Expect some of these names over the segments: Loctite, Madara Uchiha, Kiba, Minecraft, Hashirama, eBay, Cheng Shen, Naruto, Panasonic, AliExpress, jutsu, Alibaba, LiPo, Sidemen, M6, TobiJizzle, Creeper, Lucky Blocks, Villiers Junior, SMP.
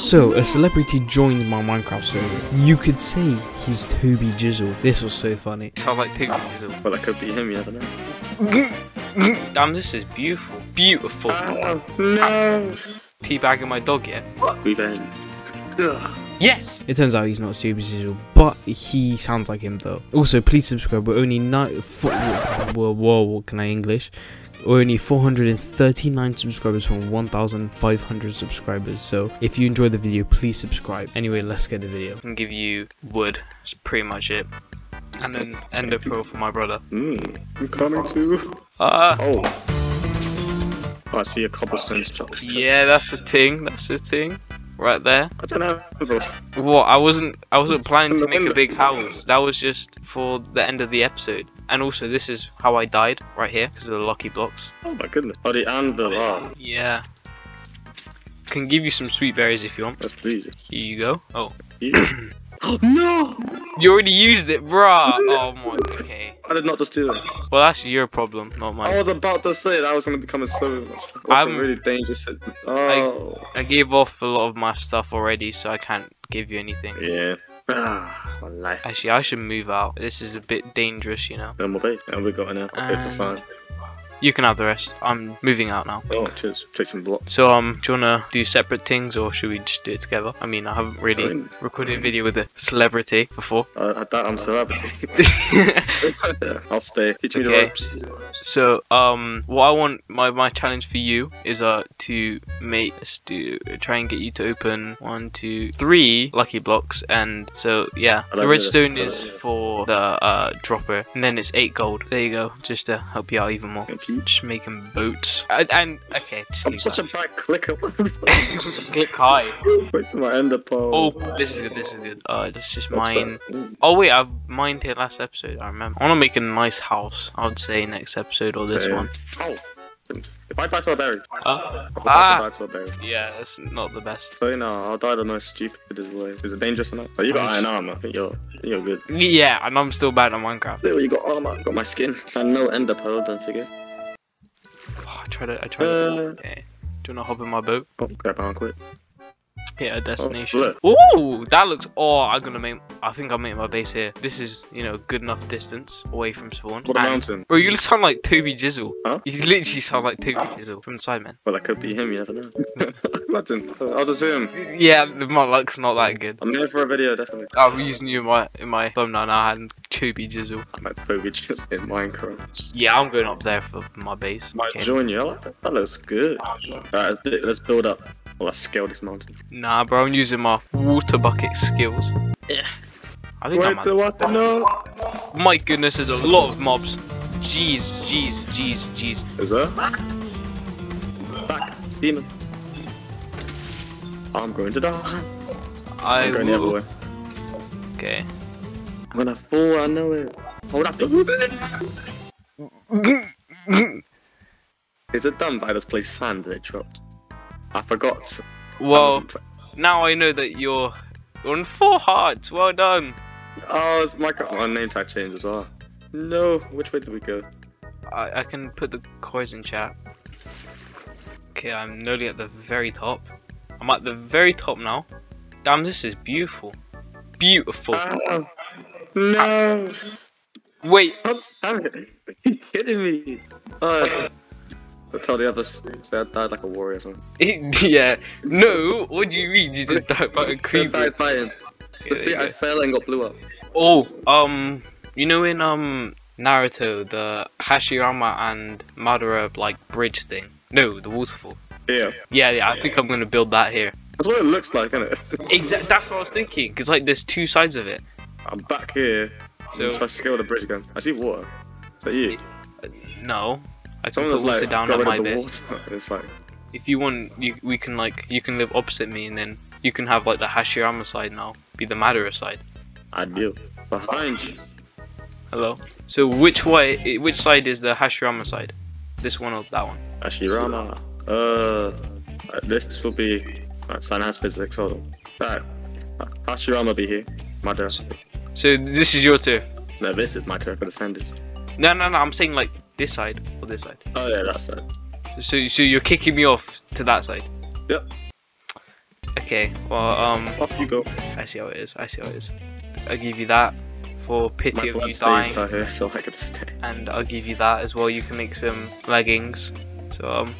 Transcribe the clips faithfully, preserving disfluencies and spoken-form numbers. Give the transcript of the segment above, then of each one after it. So, a celebrity joined my Minecraft server. You could say he's TobiJizzle. This was so funny. Sounds like TobiJizzle. Well, that could be him, yeah, I don't know. Damn, this is beautiful. Beautiful. Oh, no. Teabagging my dog yet? We been. Yes! It turns out he's not TobiJizzle, but he sounds like him though. Also, please subscribe. We're only nine. Whoa, whoa, can I English? We're only four hundred thirty-nine subscribers from one thousand five hundred subscribers. So if you enjoyed the video, please subscribe. Anyway, let's get the video. I can give you wood. That's pretty much it. And then ender pearl for my brother. Mm, I'm coming too. Uh, oh. Oh, I see a cobblestone structure. Yeah, that's the thing. That's the thing. Right there. I don't know. Well, I wasn't. I wasn't planning to make a big house. That was just for the end of the episode. And also, this is how I died right here because of the lucky blocks. Oh my goodness! Oh, the anvil. Oh. Yeah. Can give you some sweet berries if you want. Yes, please. Here you go. Oh. Oh no! You already used it, bruh. Oh my. Okay. I did not just do that. Well, that's your problem, not mine. I was about to say that I was going to become a so much. I'm really dangerous. Oh. I, I gave off a lot of my stuff already, so I can't give you anything. Yeah. Ah, my life. Actually, I should move out. This is a bit dangerous, you know. No more bait. And we got enough. I'll take the sign. You can have the rest. I'm moving out now. Oh, cheers. Take some blocks. So, um, do you want to do separate things or should we just do it together? I mean, I haven't really I mean, recorded a video with a celebrity before. Uh, I doubt I'm celebrity. Yeah, I'll stay. Teach me okay. the ropes. So, um, what I want, my, my challenge for you is uh, to make, let's do, try and get you to open one, two, three lucky blocks. And so, yeah, the redstone is for the uh, dropper. And then it's eight gold. There you go. Just to help you out even more. Thank you. Just making boots. And, and okay, just I'm such that. a bad clicker. Click high. Where's my ender pearl? Oh, this is good. This is good. Uh, this is mine. Oh wait, I've mined here last episode. I remember. I want to make a nice house. I would say next episode or this so, one. Oh, if I die to a berry. Uh, ah, die to a berry. Yeah, it's not the best. So you know, I'll die the most stupidest way. Is it dangerous enough? So you got iron armor. I think you're you're good. Yeah, and I'm still bad on Minecraft. There, you got armor. Got my skin and no ender pearl. Don't forget. I try to. I try uh, to. Okay. Do you want to hop in my boat? Oh, grab on quick. Hit a destination. Oh, ooh, that looks. Oh, I'm gonna make. I think I'll make my base here. This is, you know, good enough distance away from spawn. What a and, mountain. Bro, you sound like TobiJizzle. Huh? You literally sound like TobiJizzle from Sidemen. Well, that could be him. You never know. Imagine. I'll just assume. Yeah, my luck's not that good. I'm here for a video, definitely. I'm using you in my in my thumbnail now. I had TobiJizzle. I'm at TobiJizzle in Minecraft. Yeah, I'm going up there for my base. Might okay. join you. I like that. That looks good. Alright, let's build up. Well, I scale this mountain. Nah, bro, I'm using my water bucket skills. Yeah. I think Wait, I'm the water, no. My goodness, there's a lot of mobs. Jeez, jeez, jeez, jeez. Is there? Back, demon. I'm going to die. I I'm going will... the other way. Okay. I'm gonna fall, I know it. Hold up. Is it done by this place sand that it dropped? I forgot. Well, now I know that you're on four hearts. Well done. Oh, it's my, my name tag changed as well. No, which way did we go? I, I can put the coins in chat. Okay, I'm nearly at the very top. I'm at the very top now. Damn, this is beautiful. Beautiful. Uh, no. I, wait. I'm, I'm, are you kidding me? Uh, okay. I'll tell the others. So I died like a warrior or something. Yeah. No, what do you mean? You just died by a creeper. I died fighting. Okay, see, I fell and got blew up. Oh, um, you know in um Naruto, the Hashirama and Madara like bridge thing? No, the waterfall. Yeah. Yeah, yeah. I yeah. think I'm gonna build that here. That's what it looks like, isn't it? Exactly. That's what I was thinking. Cause like there's two sides of it. I'm back here. So try to scale the bridge again. I see water. Is that you? No. I can put water down at my bit. It's like, if you want, you, we can like you can live opposite me, and then you can have like the Hashirama side now be the Madara side. I do behind you. Hello. So which way? Which side is the Hashirama side? This one or that one? Hashirama. Uh, this will be. Right, San has physics. Hold on. Right. Hashirama be here. Madara. So, so this is your turn. No, this is my turn for the sandwich. No, no, no. I'm saying like. This side or this side? Oh yeah, that side. So, so you're kicking me off to that side? Yep. Okay, well, um, off you go. I see how it is. I see how it is. I'll give you that for pity My of you dying. Are here, so I stay. And I'll give you that as well. You can make some leggings. So um.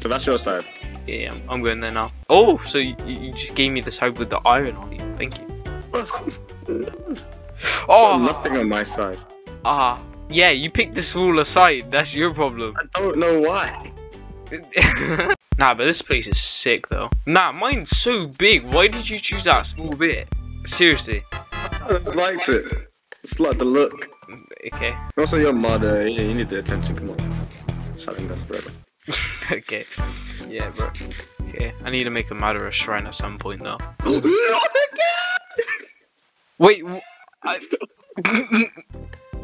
So that's your side. Yeah, yeah, I'm going there now. Oh, so you, you just gave me the side with the iron on you. Thank you. Oh, nothing on my side. Ah, yeah, you picked the smaller side. That's your problem. I don't know why. Nah, but this place is sick though. Nah, mine's so big. Why did you choose that small bit? Seriously. I liked it. It's like the look. Okay. Also, your mother. Yeah, you need the attention. Come on. Shutting down forever. Okay. Yeah, bro. Okay. I need to make a Madara shrine at some point though. Wait. I...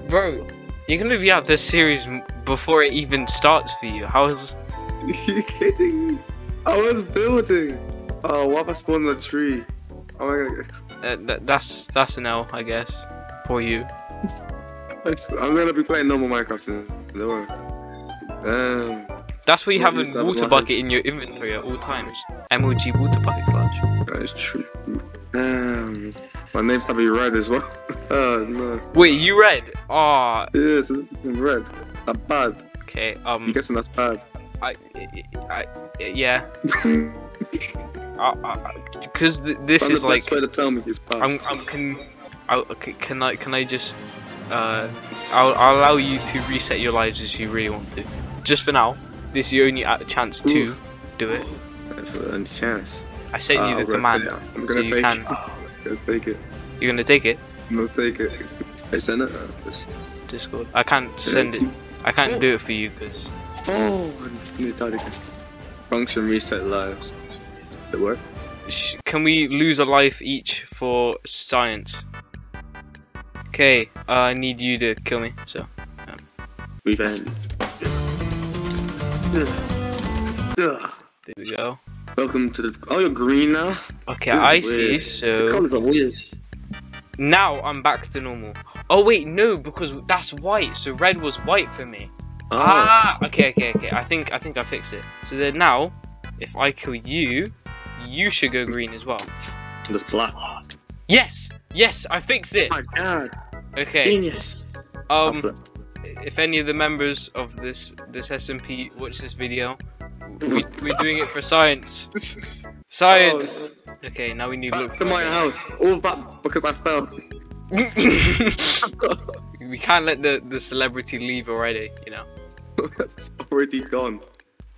Bro, you're gonna be out this series before it even starts for you. How is? Are you kidding me? I was building. Oh, what if I spawned on a tree? Oh my god. Uh, th that's that's an L, I guess, for you. I'm gonna be playing normal Minecraft soon. Don't worry. Damn. That's why you have a water bucket in your inventory at all times. M O G water bucket clutch. That is true. Damn. My name's probably red as well. Oh no. Wait, you red? Ah. Oh. Yes, it's red. That's bad. Okay. Um. I'm guessing that's bad. I, I, I, yeah. Because th this That's is the best like. Way to tell me it's bad. I'm, I'm can, I, can I, can I just, uh, I'll, I'll allow you to reset your lives as you really want to. Just for now, this is your only chance to Ooh. do it. That's your only chance. I sent uh, you the command, it. I'm gonna so take you can. It. I'm gonna take it. You're gonna take it. I'm gonna take it. I send it. Discord. I can't send it. I can't do it for you because. Oh, I need that again. Function reset lives. Did it work? Can we lose a life each for science? Okay, uh, I need you to kill me, so. Um. Revenge. There we go. Welcome to the. Oh, you're green now? Okay, this I see, so. The colors are weird. Now I'm back to normal. Oh, wait, no, because that's white, so red was white for me. Oh. Ah, okay, okay, okay. I think I think I fixed it. So then now, if I kill you, you should go green as well. There's black. Yes, yes, I fixed it. Oh my god. Okay. Genius. Um, Alpha. If any of the members of this this S M P watch this video, we, we're doing it for science. Science. Oh. Okay, now we need to look for my house. All that because I fell. We can't let the the celebrity leave already, you know. It's already gone.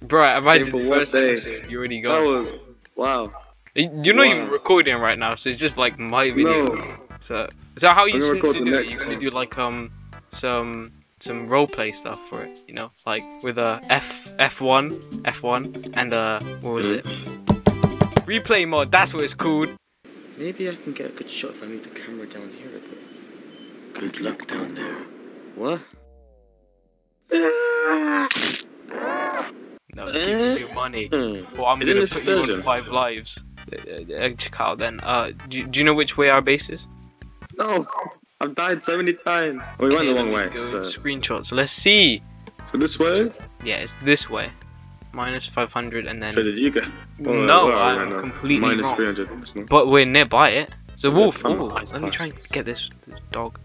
Bro, I imagine the first episode, you're already gone. That was, wow. You're not wow. even recording right now, so it's just like my video. No. So, so how you supposed to do it? You're gonna do like um some some roleplay stuff for it, you know, like with a F F1, F1, and uh what was mm. it? Replay mod. That's what it's called. Maybe I can get a good shot if I move the camera down here a bit. Good luck down there. What? No, give me your money. Well, I'm gonna put you on five lives. Check out then. Uh, do, do you know which way our base is? No, I've died so many times. We went the wrong way. Go so. Screenshots. Let's see. So this way? Yeah, it's this way. Minus five hundred, and then. So did you go? Well, no, I'm right completely Minus wrong. Minus three hundred. But we're nearby it. It's a wolf. Oh, let me try and get this, this dog.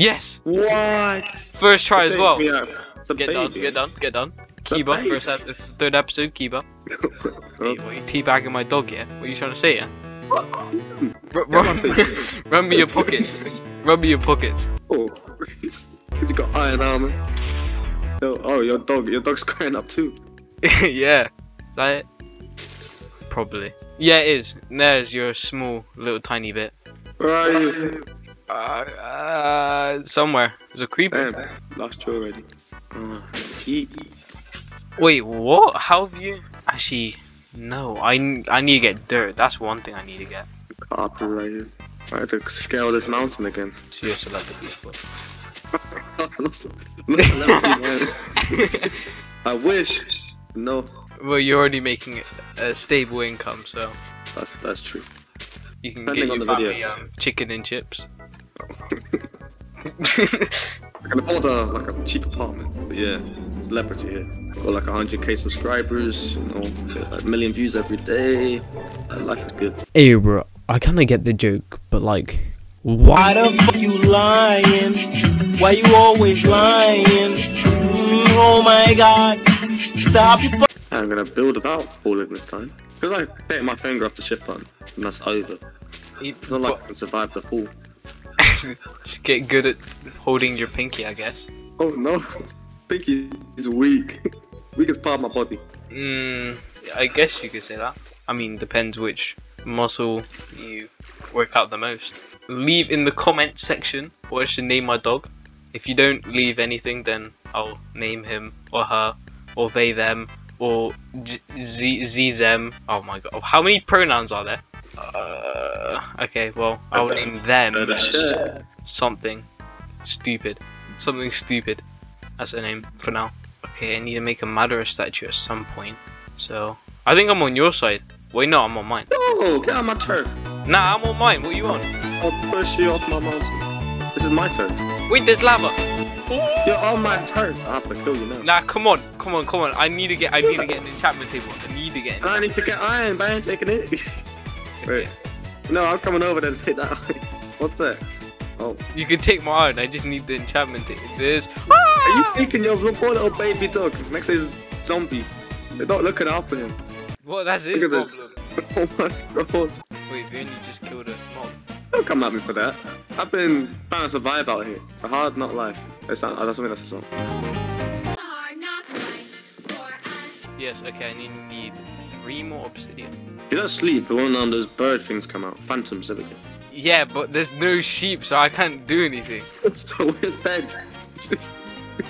Yes! What? First try as well. Get baby. done, get done, get done. Kiba, first ep third episode, Kiba. Hey, what, you teabagging my dog here? What are you trying to say here? Run me your pockets. Run me your pockets. Oh, because you got iron armor. Oh, oh, your dog, your dog's crying up too. Yeah. Is that it? Probably. Yeah, it is. There's your small, little tiny bit. Where are you? Uh, uh, somewhere. There's a creeper. Damn, last two already. Uh, Wait, what? How have you? Actually, no. I, I need to get dirt. That's one thing I need to get. Copyrighted. I have to scale this mountain again. So you're a celebrity. I wish. No. Well, you're already making a stable income, so. That's that's true. You can Depending get your family video. Um, chicken and chips. I can afford a, like a cheap apartment, but yeah, celebrity here. Got like a hundred K subscribers, you know, like a million views every day. Life is good. Hey bro, I kinda get the joke, but like, why the fuck you lying? Why you always lying? Mm, oh my god, stop your fuck. I'm gonna build about balling this time. Because I bit my finger off the shift button, and that's over. It's not like I can survive the fall. Just get good at holding your pinky, I guess. Oh no, pinky is weak. Weakest part of my body. Mmm, I guess you could say that. I mean, depends which muscle you work out the most. Leave in the comment section what I should name my dog. If you don't leave anything, then I'll name him or her or they them or z z them. Oh my god, how many pronouns are there? Uh, okay, well, I'll name them something stupid. Something stupid. That's the name for now. Okay, I need to make a Madara statue at some point. So, I think I'm on your side. Wait, no, I'm on mine. No, get on my turf. Nah, I'm on mine. What are you on? I'll push you off my mountain. This is my turf. Wait, there's lava. You're on my turf. I have to kill you now. Nah, come on, come on, come on. I need to get. I need to get an enchantment table. I need to get. I need to get iron, but I ain't taking it. Wait. No, I'm coming over there to take that iron. What's that? Oh. You can take my iron, I just need the enchantment table. There's. Are you thinking your poor little baby dog? Next is zombie. They're not looking after him. What? That's his problem. This. Oh my god. Wait, then you just killed a mob. Don't come at me for that. I've been trying to survive out here. It's a hard knock life. That's not, that's something that's a song. Hard knock life for us. Yes, okay, I need, need three more obsidian. You don't sleep, but when um, those bird things come out, phantoms, everything. Yeah, but there's no sheep, so I can't do anything. So we're dead. Just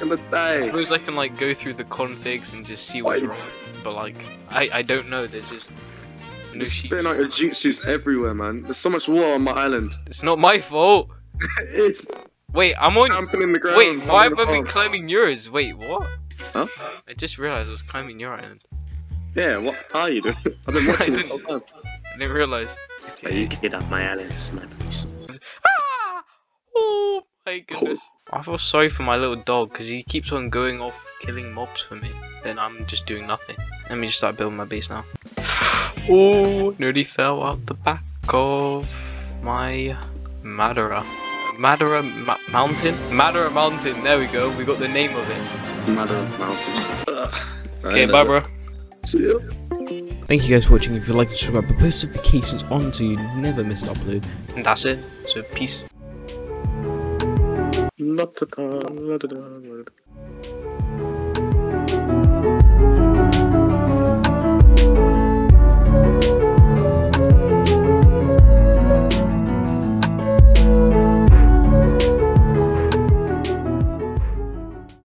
gonna die. I suppose I can like go through the configs and just see what's wrong, but like, I, I don't know, there's just no sheep. There's spitting out your jutsus everywhere, man. There's so much water on my island. It's not my fault. It's... Wait, I'm on... Camping in the ground. Wait, why have I been climbing yours? Wait, what? Huh? I just realized I was climbing your island. Yeah, what are you doing? I've been watching this whole time. I didn't realise. But you can get up my alley and snipe me. Ah! Oh my goodness. Oh. I feel sorry for my little dog because he keeps on going off killing mobs for me. Then I'm just doing nothing. Let me just start building my base now. Oh, nearly fell out the back of my Madara. Madara Ma Mountain? Madara Mountain, there we go. We got the name of it. Madara Mountain. Ugh. Okay, bye bro. Thank you guys for watching. If you like to subscribe, put post notifications on so you never miss an upload. And that's it. So peace.